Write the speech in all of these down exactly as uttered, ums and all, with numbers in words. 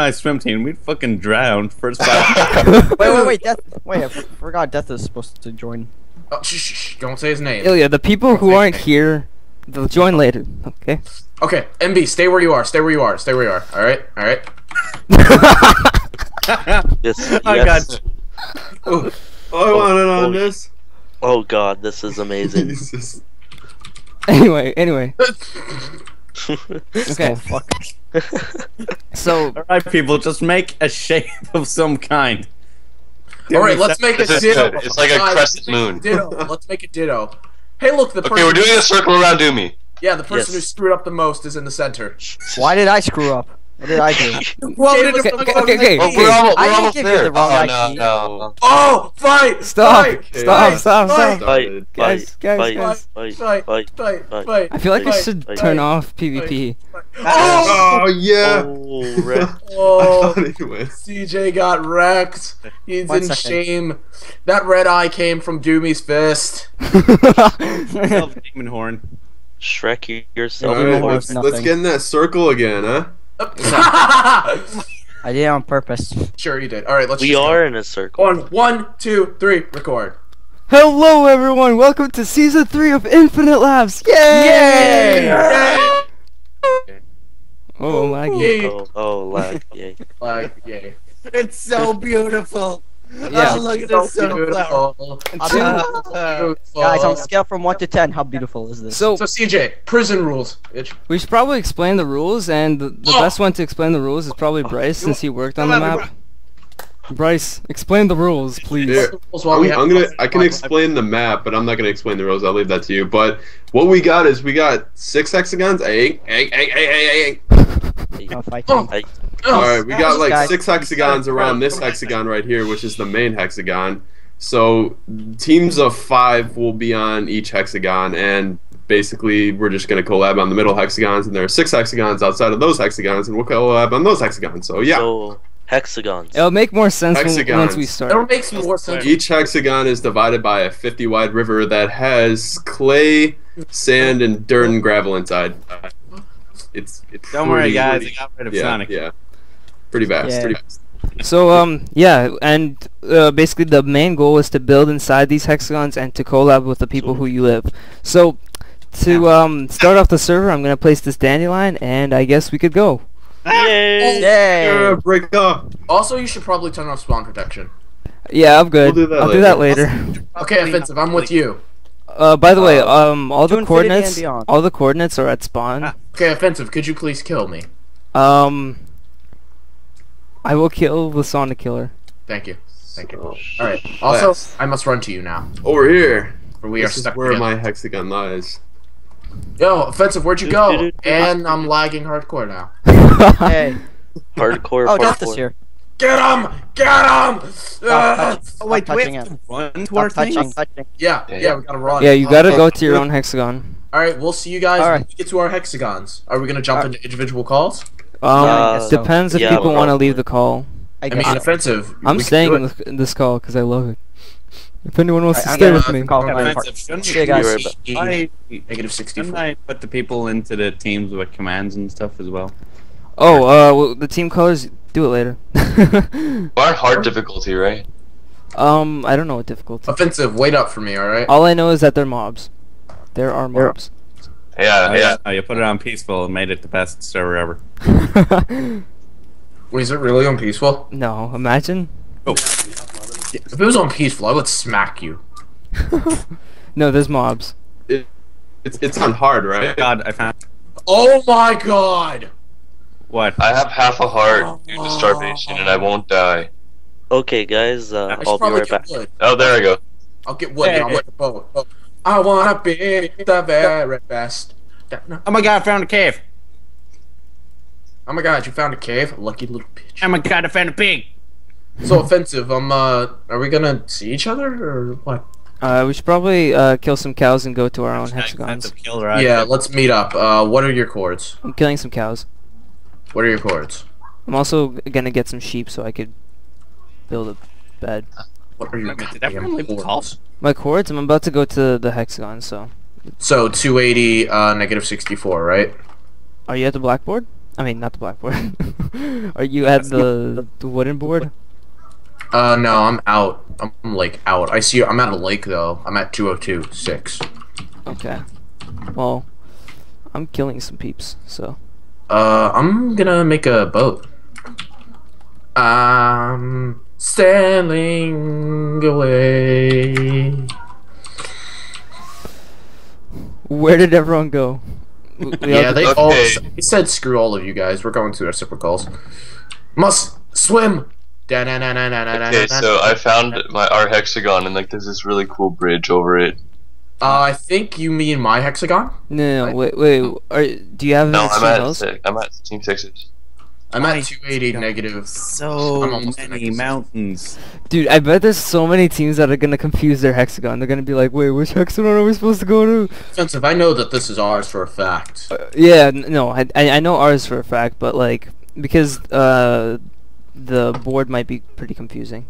I swim team, we fucking drowned first five. wait, wait, wait, Death. Wait, I forgot Death is supposed to join. Oh, shh, shh, shh. Don't say his name. Ilya, the people don't who aren't here, they'll join later, okay? Okay, M B, stay where you are, stay where you are, stay where you are, alright? Alright? yes, yes. I got you. Oh, oh, I want it on oh, this. Oh god, this is amazing. Jesus. Anyway, anyway. Okay. Fuck. So, all right, people, just make a shape of some kind. All right, let's make a ditto. It's like a crescent moon. Let's make a ditto. Hey, look, the person. Okay, we're doing a circle around Doomy. Yeah, the person who screwed up the most is in the center. Why did I screw up? What did I do? Well, okay, okay, okay. We're almost there. Oh no, no. Oh, fight! Stop! Stop! Stop! Stop! Fight! Guys, guys, guys! Fight! Fight! Fight! I feel like I should turn off PvP. Oh, oh yeah! Oh, wrecked. Oh, C J got wrecked. He's in shame. That red eye came from Doomy's fist. Demon horn. Shrek yourself. Let's, let's get in that circle again, huh? I did it on purpose. Sure you did. All right, let's. We are go. in a circle. On one, two, three, record. Hello, everyone. Welcome to season three of Infinite Labs. Yay! Yay! Yay! Oh, laggy. Oh, oh lag, yay. Lag, yay. It's so beautiful. Yeah, oh, look at this. So beautiful. beautiful. Uh, beautiful. Guys, on a scale from one to ten, how beautiful is this? So, so C J, prison rules. Itch. We should probably explain the rules, and the, the oh. best one to explain the rules is probably Bryce, since he worked on the map. Bryce, explain the rules, please. Yeah. We, I'm gonna, I can explain the map, but I'm not gonna explain the rules. I'll leave that to you. But what we got is we got six hexagons. Hey, hey, hey, hey, hey, hey. Oh. Alright, we got like six hexagons around this hexagon right here, which is the main hexagon. So teams of five will be on each hexagon, and basically we're just going to collab on the middle hexagons, and there are six hexagons outside of those hexagons, and we'll collab on those hexagons. So yeah. So hexagons. It'll make more sense when, once we start. It'll make more sense. Each hexagon is divided by a fifty wide river that has clay, sand, and dirt and gravel inside. It's, it's Don't pretty, worry, guys. I got rid of yeah, Sonic. Yeah. Pretty fast, yeah. pretty fast. So, um, yeah, and uh, basically the main goal is to build inside these hexagons and to collab with the people who you live. So, to um, start off the server, I'm going to place this dandelion, and I guess we could go. Yay! Yay. Break up. Also, you should probably turn off spawn protection. Yeah, I'm good. We'll do I'll later. do that later. Okay, offensive, I'm with you. Uh, by the uh, way, um, all the coordinates, all the coordinates are at spawn. Ah. Okay, offensive. Could you please kill me? Um, I will kill the Sonic Killer. Thank you. Thank you. All right. Also, yes. I must run to you now. Over here. Or we this are stuck. Is where together. my hexagon lies. Yo, offensive. Where'd you go? And I'm lagging hardcore now. Hey. Hardcore. Oh, Death is here. Get him! Get him! Uh, oh wait, do we have to run to our things? Yeah, yeah, we gotta run. Yeah, you gotta go to your own hexagon. Alright, we'll see you guys when we get to our hexagons. Are we gonna jump into individual calls? Um, depends if people want to leave the call. I mean, offensive. I'm staying in this call because I love it. If anyone wants to stay with me. Negative sixty-four. I put the people into the teams with commands and stuff as well. Oh, uh, well, the team colors. Do it later. Our hard difficulty, right? Um, I don't know what difficulty. Offensive, wait up for me, all right? All I know is that they're mobs. There are mobs. Yeah, yeah. Oh, you put it on peaceful and made it the best server ever. Wait, is it really on peaceful? No, imagine. Oh. If it was on peaceful, I would smack you. No, there's mobs. It, it's it's on hard, right? God, I found. Oh my God. What? I have half a heart due to starvation, and I won't die. Okay, guys, uh, I'll be right back. Wood. Oh, there I go. I'll get wood. Hey, hey. Oh, oh. I wanna be the very best. Oh my God, I found a cave. Oh my God, you found a cave? Lucky little bitch. Oh my God, I found a pig. So offensive. Um, uh, are we gonna see each other or what? Uh, we should probably uh, kill some cows and go to our own hexagons. Kill, right? Yeah, let's meet up. Uh, what are your cords? I'm killing some cows. What are your cords? I'm also gonna get some sheep so I could build a bed. What are your cords? My cords? I'm about to go to the hexagon, so. So two eighty, uh, negative sixty-four, right? Are you at the blackboard? I mean, not the blackboard. Are you at the, the wooden board? Uh, no, I'm out. I'm like out. I see. I'm at a lake though. I'm at two oh two six. Okay. Well, I'm killing some peeps. So. Uh, I'm gonna make a boat. I'm sailing away. Where did everyone go? We yeah, they all they said screw all of you guys. We're going to our separate calls. Must swim. Da, na, na, na, na, na, okay, na, so na, I found na, my our hexagon and like there's this really cool bridge over it. Uh, I think you mean my hexagon. No, no, no wait, wait. Are, do you have? No, I'm at else? Six. I'm at team sixes. I'm at two eighty negative. So I'm many mountains. Dude, I bet there's so many teams that are gonna confuse their hexagon. They're gonna be like, wait, which hexagon are we supposed to go to? Offensive. I know that this is ours for a fact. Uh, yeah, no, I I know ours for a fact, but like because uh. the board might be pretty confusing.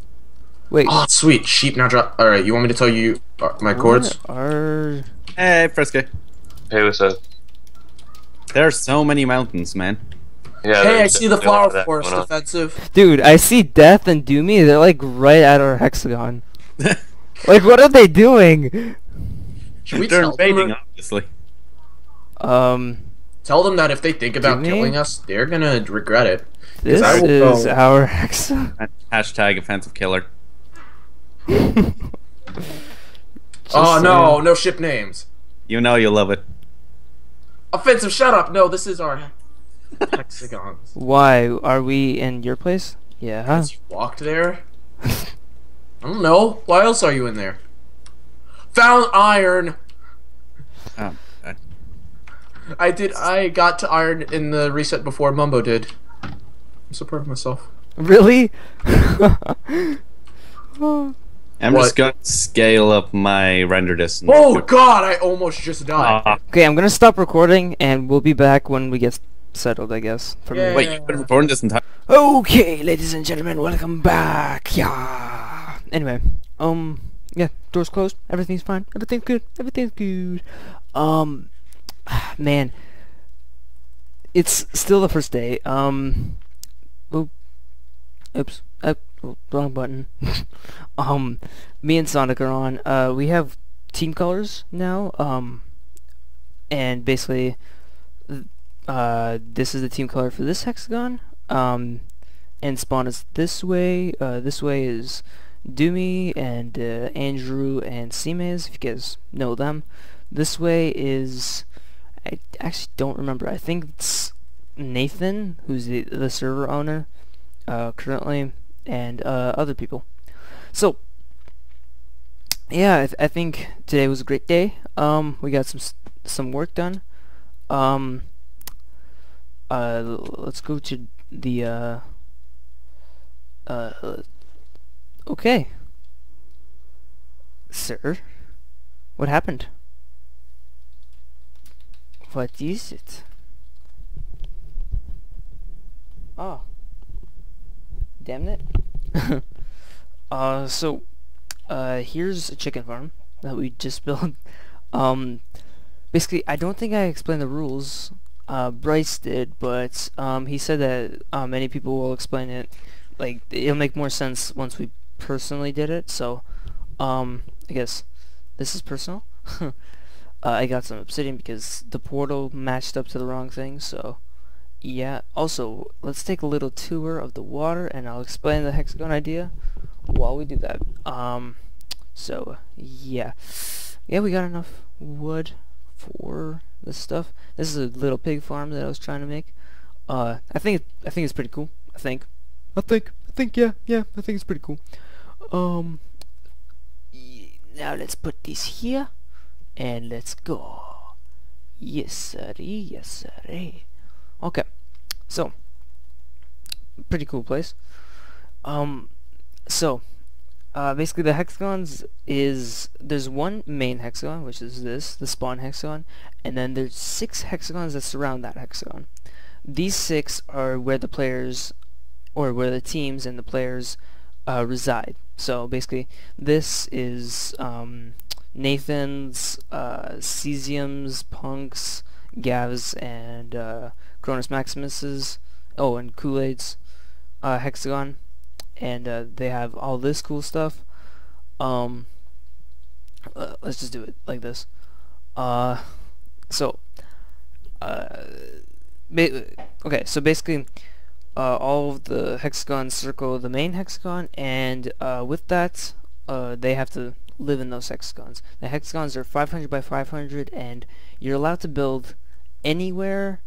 Wait. Oh, sweet. Sheep now drop. Alright, you want me to tell you my chords? Are... Hey, Fresco. Hey, what's up? There are so many mountains, man. Yeah, hey, I see the flower forest offensive. Dude, I see Death and Doomy. They're like right at our hexagon. Like, what are they doing? Should we they're invading, obviously. Um... Tell them that if they think about Doomy? killing us, they're gonna regret it. This I will is go. our hexagon. Hashtag offensive killer. Oh saying. no, no ship names. You know you love it. Offensive, shut up. No, this is our hexagon. Why? Are we in your place? Yeah. Huh? You walked there? I don't know. Why else are you in there? Found iron. Oh, okay. I did. I got to iron in the reset before Mumbo did. I'm so proud of myself. Really? I'm what? just gonna scale up my render distance. Oh god, I almost just died. Uh, okay, I'm gonna stop recording and we'll be back when we get settled, I guess. For yeah. me. Wait, you've been recording this entire Okay, ladies and gentlemen, welcome back. Yeah. Anyway, um yeah, door's closed, everything's fine, everything's good, everything's good. Um man. It's still the first day. Um Oop. Oops. Uh, wrong button. um, me and Sonic are on. Uh, we have team colors now. Um, and basically, uh, this is the team color for this hexagon. Um, and spawn is this way. Uh, this way is Doomy and uh, Andrew and Cmaize, if you guys know them. This way is I actually don't remember. I think it's Nathan, who's the, the server owner uh, currently, and uh, other people. So yeah, I, th I think today was a great day. Um, we got some some work done. Um, uh, let's go to the uh, uh, okay, sir. What happened? What is it? Oh, damn it. uh, so, uh, here's a chicken farm that we just built. Um, basically, I don't think I explained the rules. Uh, Bryce did, but um, he said that uh, many people will explain it. Like, it'll make more sense once we personally did it. So, um, I guess this is personal. uh, I got some obsidian because the portal matched up to the wrong thing, so... Yeah, also, let's take a little tour of the water, and I'll explain the hexagon idea while we do that. Um, so, yeah. Yeah, we got enough wood for this stuff. This is a little pig farm that I was trying to make. Uh, I think, I think it's pretty cool. I think. I think, I think, yeah, yeah, I think it's pretty cool. Um, now let's put this here, and let's go. Yes, sirree, yes, sirree. Okay, so pretty cool place. Um, so uh, basically the hexagons is there's one main hexagon, which is this, the spawn hexagon, and then there's six hexagons that surround that hexagon. These six are where the players, or where the teams and the players uh, reside. So basically, this is um, Nathan's, uh, Cesium's, Punk's, Gav's, and uh, Cronus Maximus's, oh, and Kool-Aid's uh, hexagon, and uh, they have all this cool stuff. Um, uh, let's just do it like this. Uh, so, uh, okay, so basically, uh, all of the hexagons circle the main hexagon, and uh, with that, uh, they have to live in those hexagons. The hexagons are five hundred by five hundred, and you're allowed to build anywhere.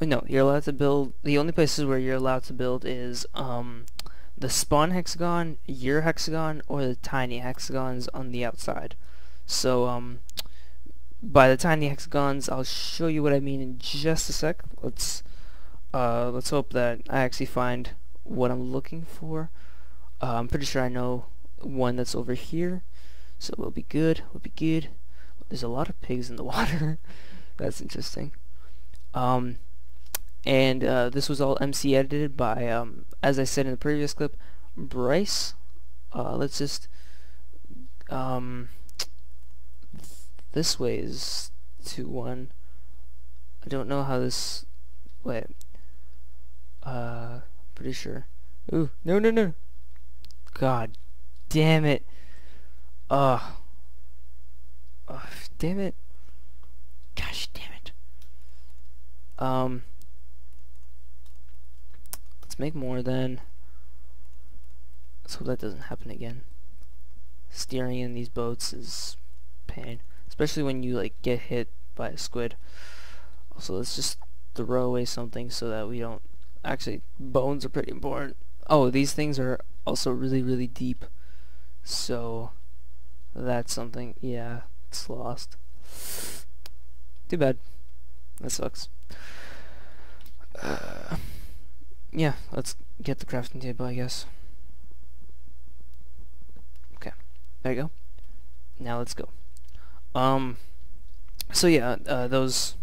No, you're allowed to build. The only places where you're allowed to build is um, the spawn hexagon, your hexagon, or the tiny hexagons on the outside. So, um, by the tiny hexagons, I'll show you what I mean in just a sec. Let's uh, let's hope that I actually find what I'm looking for. Uh, I'm pretty sure I know one that's over here. So we'll be good, we'll be good. There's a lot of pigs in the water. That's interesting. Um, and uh, this was all M C edited by, um, as I said in the previous clip, Bryce. Uh, let's just, um, this way is two one. I don't know how this, wait, uh, pretty sure. Ooh, no, no, no. God damn it. Uh, uh, damn it. Gosh, damn it. Um, let's make more then. Let's hope that doesn't happen again. Steering in these boats is pain, especially when you like get hit by a squid. Also, let's just throw away something so that we don't. Actually, bones are pretty important. Oh, these things are also really, really deep. So. That's something. Yeah, it's lost. Too bad. That sucks. Uh, yeah, let's get the crafting table, I guess. Okay, there you go. Now let's go. Um. So yeah, uh, those,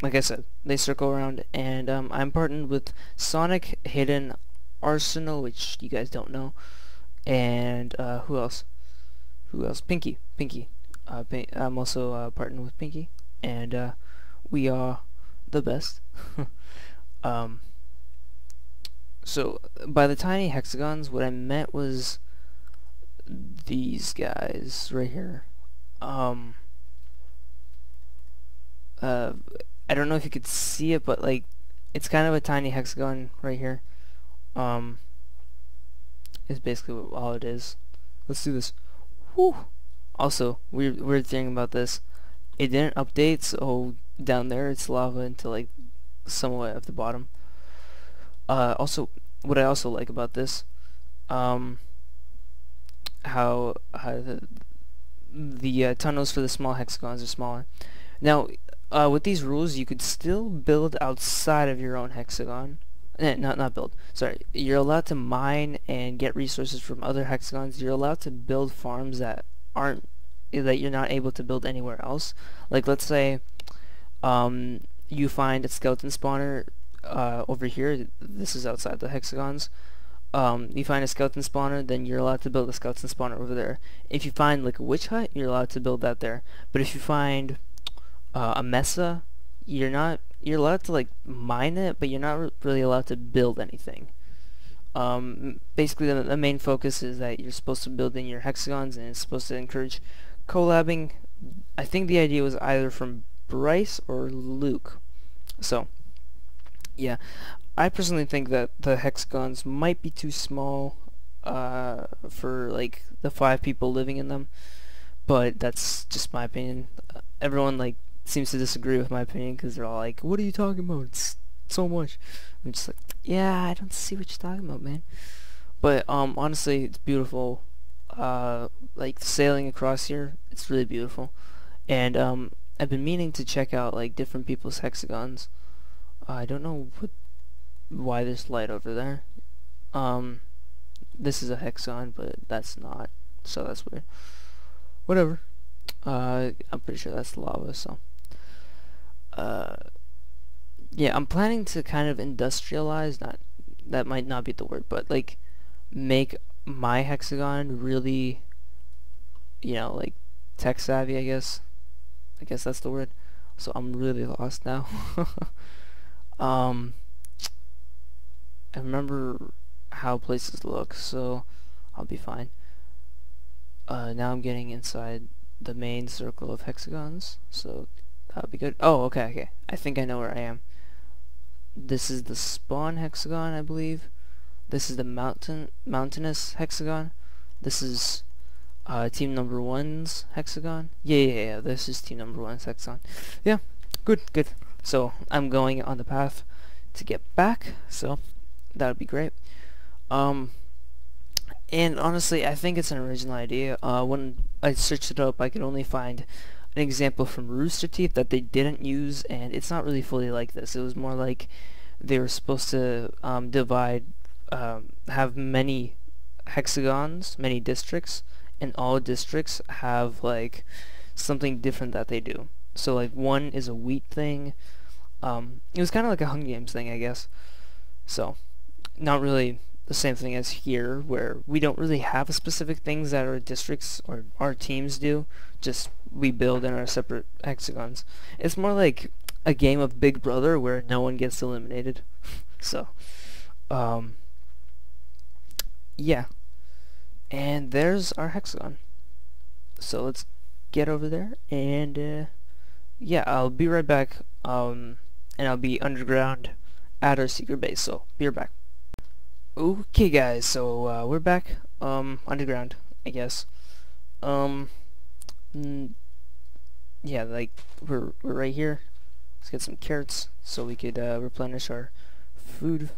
like I said, they circle around, and um, I'm partnered with Sonic Hidden Arsenal, which you guys don't know, and uh, who else? Who else? Pinky. Pinky. Uh, pin I'm also uh, partnered with Pinky, and uh, we are the best. um, so, by the tiny hexagons, what I meant was these guys right here. Um, uh, I don't know if you could see it, but like, it's kind of a tiny hexagon right here. Um, it's basically what, all it is. Let's do this. Also, weird, weird thing about this, it didn't update, so down there it's lava until like somewhat at the bottom. Uh, also, what I also like about this, um, how uh, the, the uh, tunnels for the small hexagons are smaller. Now, uh, with these rules, you could still build outside of your own hexagon. Eh, not not build. Sorry, you're allowed to mine and get resources from other hexagons. You're allowed to build farms that aren't that you're not able to build anywhere else. Like let's say, um, you find a skeleton spawner uh, over here. This is outside the hexagons. Um, you find a skeleton spawner, then you're allowed to build a skeleton spawner over there. If you find like a witch hut, you're allowed to build that there. But if you find uh, a mesa, you're not. You're allowed to like mine it, but you're not really allowed to build anything. Um, basically, the, the main focus is that you're supposed to build in your hexagons, and it's supposed to encourage collabing. I think the idea was either from Bryce or Luke. So, yeah, I personally think that the hexagons might be too small uh, for like the five people living in them, but that's just my opinion. Uh, everyone like. Seems to disagree with my opinion because they're all like, "What are you talking about? It's so much." I'm just like, "Yeah, I don't see what you're talking about, man." But um, honestly, it's beautiful. Uh, like sailing across here, it's really beautiful. And um, I've been meaning to check out like different people's hexagons. Uh, I don't know what, why there's light over there. Um, this is a hexagon, but that's not. So that's weird. Whatever. Uh, I'm pretty sure that's lava. So. Uh, yeah, I'm planning to kind of industrialize, not, that might not be the word, but like, make my hexagon really, you know, like, tech savvy, I guess, I guess that's the word, so I'm really lost now. um, I remember how places look, so I'll be fine. Uh, now I'm getting inside the main circle of hexagons, so that'll be good. Oh, okay, okay. I think I know where I am. This is the spawn hexagon, I believe. This is the mountain mountainous hexagon. This is uh, team number one's hexagon. Yeah, yeah, yeah. This is team number one's hexagon. Yeah, good, good. So I'm going on the path to get back. So that would be great. Um, and honestly, I think it's an original idea. Uh, when I searched it up, I could only find an example from Rooster Teeth that they didn't use, and it's not really fully like this. It was more like they were supposed to um, divide, um, have many hexagons, many districts, and all districts have like something different that they do. So like one is a wheat thing. Um, it was kind of like a Hunger Games thing, I guess. So not really the same thing as here, where we don't really have specific things that our districts or our teams do, just we build in our separate hexagons. It's more like a game of Big Brother where no one gets eliminated. So um, yeah, and there's our hexagon, so let's get over there, and uh, yeah, I'll be right back, um, and I'll be underground at our secret base, so be right back. Okay guys, so uh, we're back um, underground, I guess. Um, mm, yeah, like we're we're right here. Let's get some carrots so we could uh, replenish our food.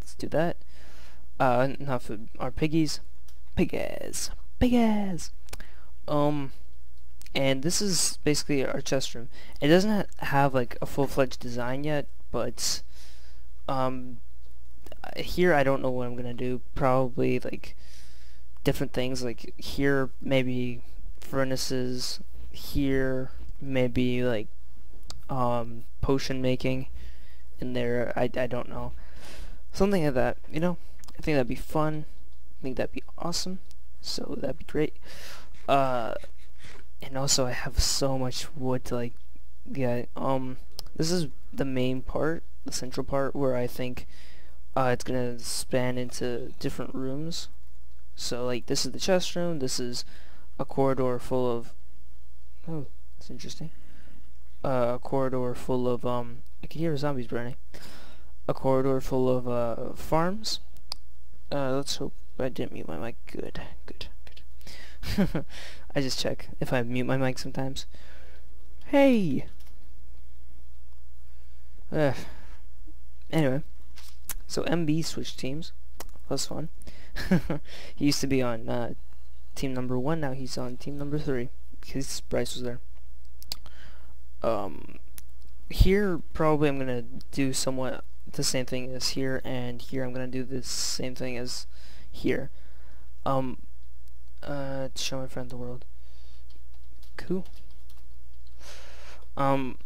Let's do that. Uh, not food. Our piggies, piggies, piggies. Um, and this is basically our chest room. It doesn't ha have like a full-fledged design yet, but um. here I don't know what I'm gonna do. Probably like different things, like here maybe furnaces, here maybe like um, potion making, and there I, I don't know, something like that, you know. I think that'd be fun. I think that'd be awesome, so that'd be great. Uh, and also I have so much wood to like get. Um, this is the main part, the central part, where I think Uh, it's gonna span into different rooms. So like this is the chest room, this is a corridor full of, oh, that's interesting, uh, a corridor full of um I can hear zombies burning, a corridor full of uh, farms. Uh, let's hope I didn't mute my mic. Good, good, good. I just check if I mute my mic sometimes. Hey. Ugh. Anyway, so M B switched teams, plus one. He used to be on uh, team number one, now he's on team number three, because Bryce was there. Um, here, probably I'm going to do somewhat the same thing as here, and here I'm going to do the same thing as here. Um, uh, to show my friend the world. Cool. Um...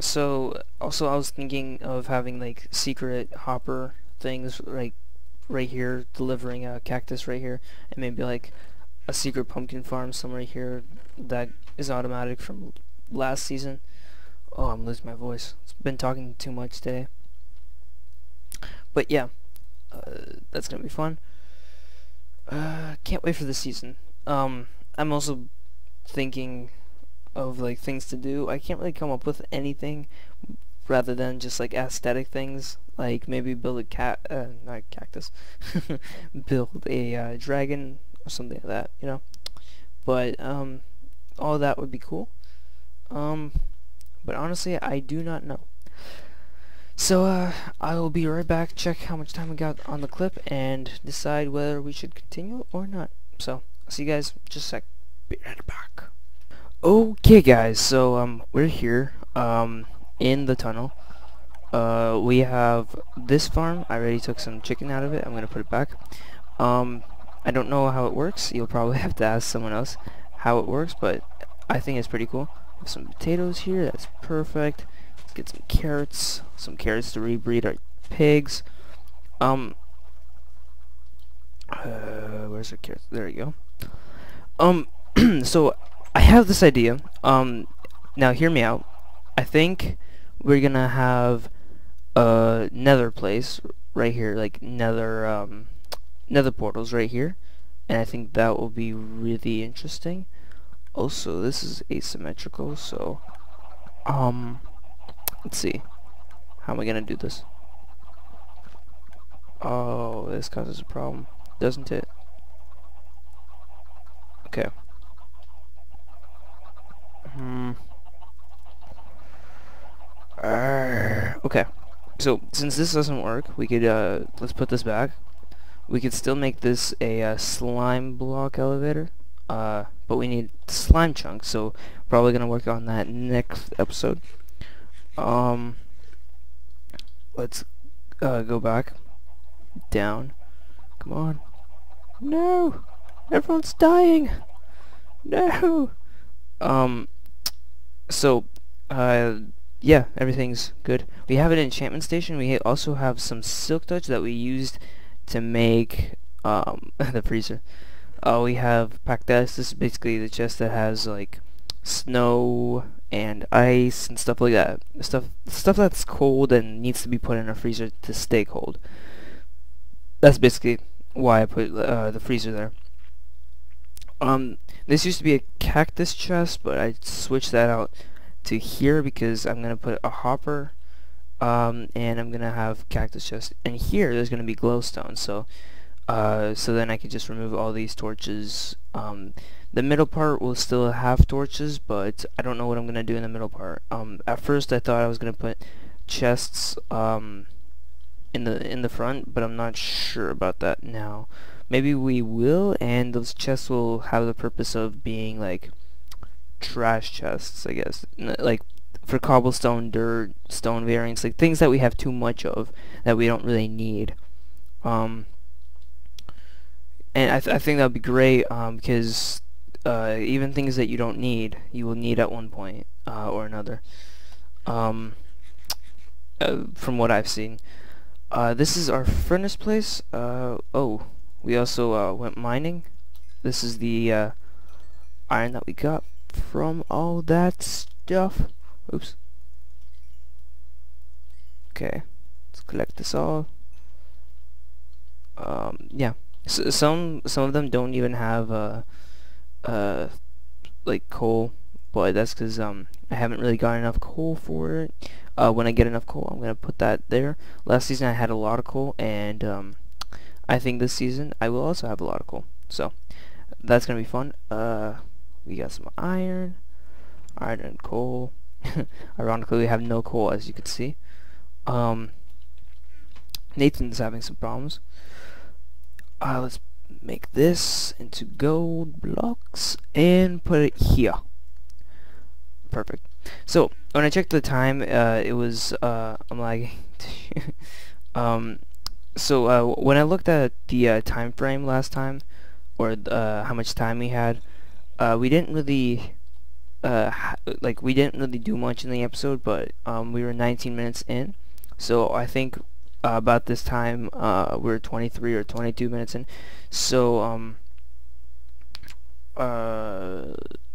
So also I was thinking of having like secret hopper things like right here, delivering a cactus right here, and maybe like a secret pumpkin farm somewhere here that is automatic from last season. Oh, I'm losing my voice. It's been talking too much today. But yeah, uh, that's gonna be fun. Uh, can't wait for the season. Um, I'm also thinking of like things to do. I can't really come up with anything rather than just like aesthetic things, like maybe build a cat, uh, not a cactus, build a uh, dragon or something like that, you know. But um, all that would be cool. Um, but honestly, I do not know. So uh, I will be right back. Check how much time we got on the clip and decide whether we should continue or not. So see you guys in just a sec. Be right back. Okay guys, so um we're here um in the tunnel. Uh we have this farm. I already took some chicken out of it. I'm gonna put it back. Um I don't know how it works. You'll probably have to ask someone else how it works, but I think it's pretty cool. We have some potatoes here, that's perfect. Let's get some carrots. Some carrots to rebreed our pigs. Um uh, where's our carrots? There we go. Um so I have this idea. Um, now hear me out. I think we're gonna have a nether place right here, like nether um, nether portals right here, and I think that will be really interesting. Also, this is asymmetrical, so um let's see, how am I gonna do this? Oh, this causes a problem, doesn't it? Okay. Hmm. Arr. Okay. So since this doesn't work, we could uh let's put this back. We could still make this a uh, slime block elevator, uh, but we need slime chunks, so probably gonna work on that next episode. Um, let's uh, go back down. Come on! No, everyone's dying. No. Um. So, uh, yeah, everything's good. We have an enchantment station. We also have some silk touch that we used to make um, the freezer. Uh, we have packed ice. This is basically the chest that has like snow and ice and stuff like that. Stuff stuff that's cold and needs to be put in a freezer to stay cold. That's basically why I put uh, the freezer there. Um, this used to be a cactus chest, but I switched that out to here because I'm gonna put a hopper. Um, and I'm gonna have cactus chest, and here there's gonna be glowstone, so uh, so then I can just remove all these torches. Um, the middle part will still have torches, but I don't know what I'm gonna do in the middle part. Um, at first I thought I was gonna put chests um, in the in the front, but I'm not sure about that now. Maybe we will, and those chests will have the purpose of being like trash chests, I guess, N like. for cobblestone, dirt, stone variants, like things that we have too much of that we don't really need. Um, and I, th I think that would be great, um, because uh, even things that you don't need, you will need at one point uh, or another, um, uh, from what I've seen. Uh, this is our furnace place. Uh, oh, we also uh, went mining. This is the uh, iron that we got from all that stuff. Oops. Okay, let's collect this all. Um, yeah, so, some some of them don't even have uh, uh, like coal, but that's because um I haven't really got enough coal for it. Uh, when I get enough coal, I'm gonna put that there. Last season I had a lot of coal, and um, I think this season I will also have a lot of coal. So that's gonna be fun. Uh, we got some iron, iron and coal. Ironically, we have no coal, as you can see. Um, Nathan's having some problems. Uh, let's make this into gold blocks and put it here. Perfect. So when I checked the time, uh, it was uh, I'm lagging. um, so uh, when I looked at the uh, time frame last time, or uh, how much time we had, uh, we didn't really. Uh, like we didn't really do much in the episode, but um, we were nineteen minutes in, so I think uh, about this time uh, we we're twenty-three or twenty-two minutes in. So um, uh,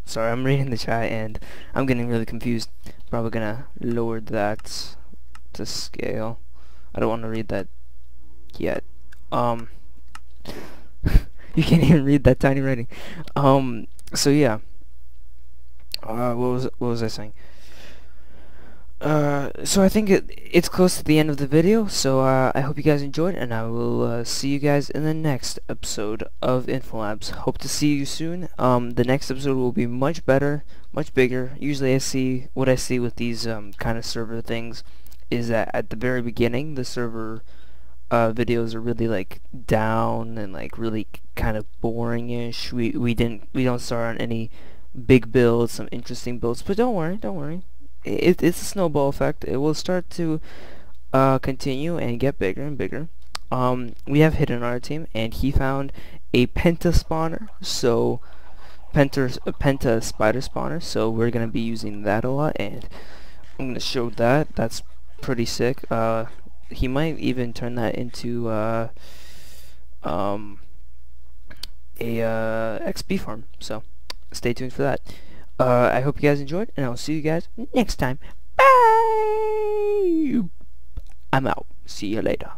sorry, I'm reading the chat and I'm getting really confused. Probably gonna lower that to scale. I don't want to read that yet. Um, you can't even read that tiny writing. Um, so yeah. Uh, what was what was I saying? Uh, so I think it, it's close to the end of the video. So uh, I hope you guys enjoyed, and I will uh, see you guys in the next episode of Infinite Labs. Hope to see you soon. Um, the next episode will be much better, much bigger. Usually, I see what I see with these um, kind of server things is that at the very beginning, the server uh, videos are really like down and like really kind of boring-ish. We we didn't we don't start on any big builds, some interesting builds, but don't worry, don't worry. It, it's a snowball effect. It will start to uh, continue and get bigger and bigger. Um, we have Hidden on our team, and he found a penta spawner, so penta penta spider spawner. So we're gonna be using that a lot, and I'm gonna show that. That's pretty sick. Uh, he might even turn that into uh, um, a uh, X P farm. So. Stay tuned for that. Uh, I hope you guys enjoyed, and I'll see you guys next time. Bye. I'm out. See you later.